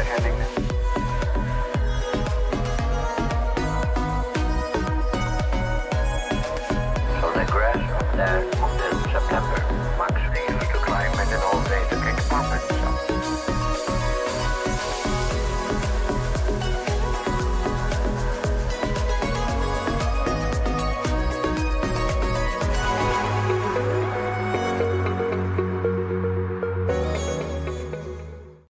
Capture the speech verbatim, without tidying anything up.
you're heading. So the grass over there.